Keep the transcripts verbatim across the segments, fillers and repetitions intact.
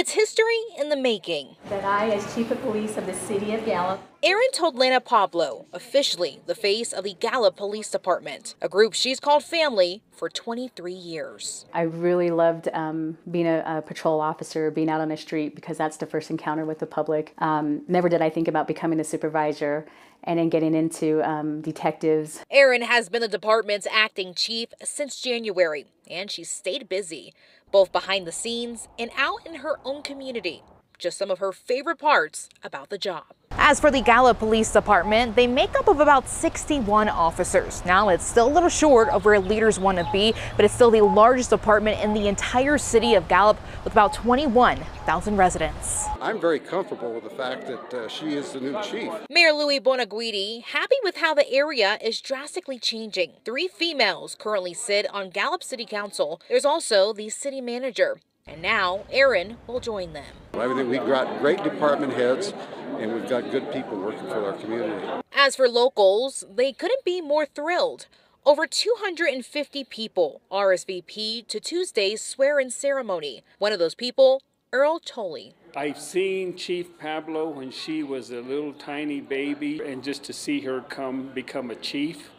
It's history in the making. That I, as Chief of Police of the City of Gallup, Erin Toadlena Pablo, officially the face of the Gallup Police Department, a group she's called family for twenty-three years. I really loved um, being a, a patrol officer, being out on the street, because that's the first encounter with the public. Um, never did I think about becoming a supervisor and then getting into um, detectives. Erin has been the department's acting chief since January, and she's stayed busy, both behind the scenes and out in her own community. Just some of her favorite parts about the job. As for the Gallup Police Department, they make up of about sixty-one officers. Now, it's still a little short of where leaders want to be, but it's still the largest department in the entire city of Gallup with about twenty-one thousand residents. I'm very comfortable with the fact that uh, she is the new chief. Mayor Louis Bonaguidi, happy with how the area is drastically changing. Three females currently sit on Gallup City Council. There's also the city manager. And now, Erin will join them. I think we've got great department heads, and we've got good people working for our community. As for locals, they couldn't be more thrilled. Over two hundred fifty people R S V P to Tuesday's swear-in ceremony. One of those people, Earl Tolley. I've seen Chief Pablo when she was a little tiny baby, and just to see her come become a chief,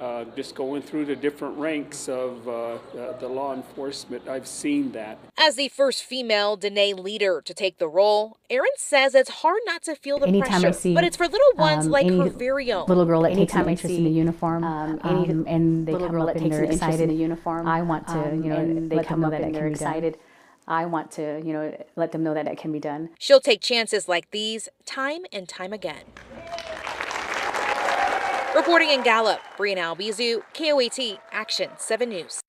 uh, just going through the different ranks of uh, uh, the law enforcement, I've seen that. As the first female Diné leader to take the role, Erin says it's hard not to feel the anytime pressure, see, but it's for little ones um, like her very own. Little girl that takes an interest in the uniform, um, um, any, and they little come girl up that and takes they're excited in the uniform. I want to, um, you know, and they let come them up that and they're excited. Done. I want to, you know, let them know that it can be done. She'll take chances like these time and time again. Reporting in Gallup, Briana Albizu, K O A T, Action seven News.